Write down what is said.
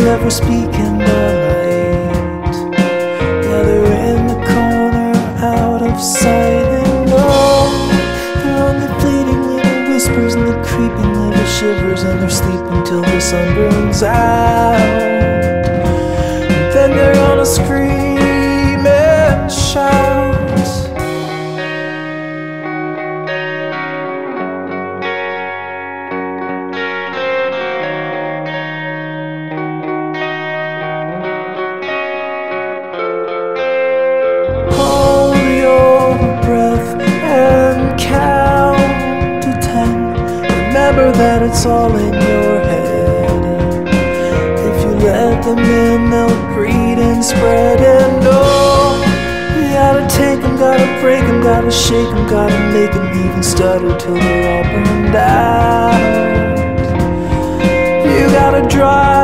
Never speak in the light, gather in the corner out of sight. And all they're on the fleeting little whispers and the creeping little shivers, and they're sleeping till the sun burns out. And then they're gonna scream and shout. That it's all in your head. If you let them in, they'll breed and spread. And oh, you gotta take them, gotta break them, gotta shake them, gotta make them leave and stutter till they're all burned out. You gotta drive